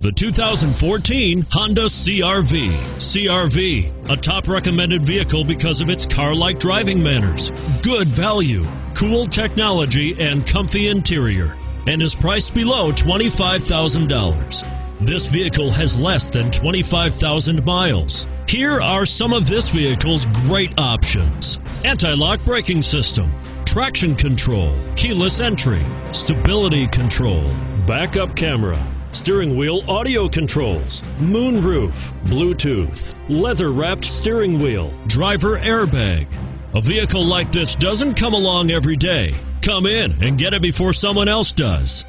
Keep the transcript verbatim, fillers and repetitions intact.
The two thousand fourteen Honda C R V. C R V, a top recommended vehicle because of its car-like driving manners, good value, cool technology, and comfy interior, and is priced below twenty-five thousand dollars. This vehicle has less than twenty-five thousand miles. Here are some of this vehicle's great options: anti-lock braking system, traction control, keyless entry, stability control, backup camera, steering wheel audio controls, moonroof, Bluetooth, leather-wrapped steering wheel, driver airbag. A vehicle like this doesn't come along every day. Come in and get it before someone else does.